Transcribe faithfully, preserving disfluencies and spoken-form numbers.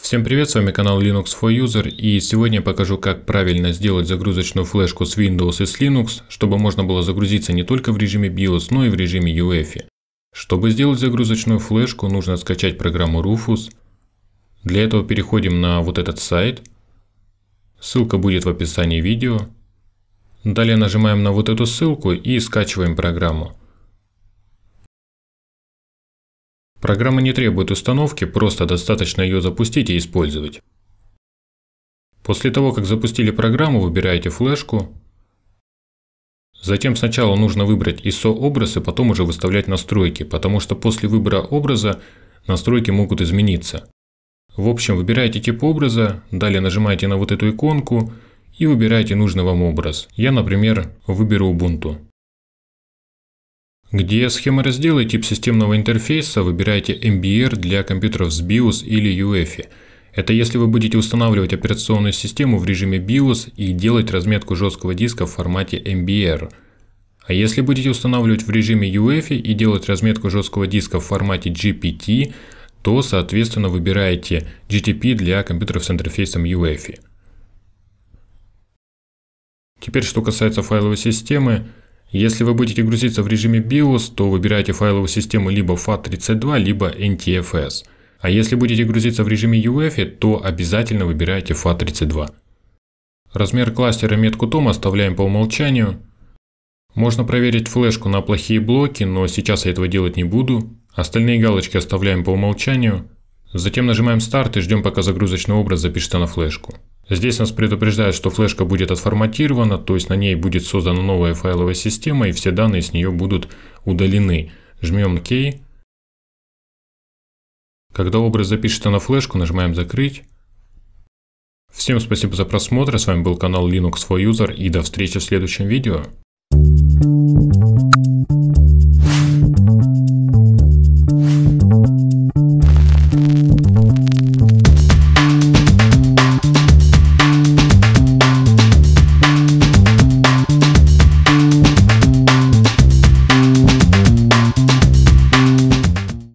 Всем привет, с вами канал Linux four User, и сегодня я покажу, как правильно сделать загрузочную флешку с Windows и с Linux, чтобы можно было загрузиться не только в режиме биос, но и в режиме юэфи. Чтобы сделать загрузочную флешку, нужно скачать программу Rufus. Для этого переходим на вот этот сайт, ссылка будет в описании видео. Далее нажимаем на вот эту ссылку и скачиваем программу. Программа не требует установки, просто достаточно ее запустить и использовать. После того, как запустили программу, выбираете флешку. Затем сначала нужно выбрать ай эс о образ и потом уже выставлять настройки, потому что после выбора образа настройки могут измениться. В общем, выбираете тип образа, далее нажимаете на вот эту иконку и выбираете нужный вам образ. Я, например, выберу Ubuntu. Где схема раздела и тип системного интерфейса, выбираете эм би эр для компьютеров с биос или юэфи. Это если вы будете устанавливать операционную систему в режиме биос и делать разметку жесткого диска в формате эм би эр. А если будете устанавливать в режиме юэфи и делать разметку жесткого диска в формате джи пи ти, то соответственно выбираете джи ти пи для компьютеров с интерфейсом юэфи. Теперь что касается файловой системы. Если вы будете грузиться в режиме биос, то выбирайте файловую систему либо фат тридцать два, либо эн ти эф эс. А если будете грузиться в режиме юэфи, то обязательно выбирайте фат тридцать два. Размер кластера метку том оставляем по умолчанию. Можно проверить флешку на плохие блоки, но сейчас я этого делать не буду. Остальные галочки оставляем по умолчанию. Затем нажимаем старт и ждем, пока загрузочный образ запишется на флешку. Здесь нас предупреждают, что флешка будет отформатирована, то есть на ней будет создана новая файловая система и все данные с нее будут удалены. Жмем ОК. Когда образ запишется на флешку, нажимаем закрыть. Всем спасибо за просмотр, с вами был канал Linux four User и до встречи в следующем видео.